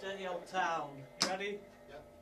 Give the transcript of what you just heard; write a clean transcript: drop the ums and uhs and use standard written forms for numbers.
Dirty old town. You ready? Yep.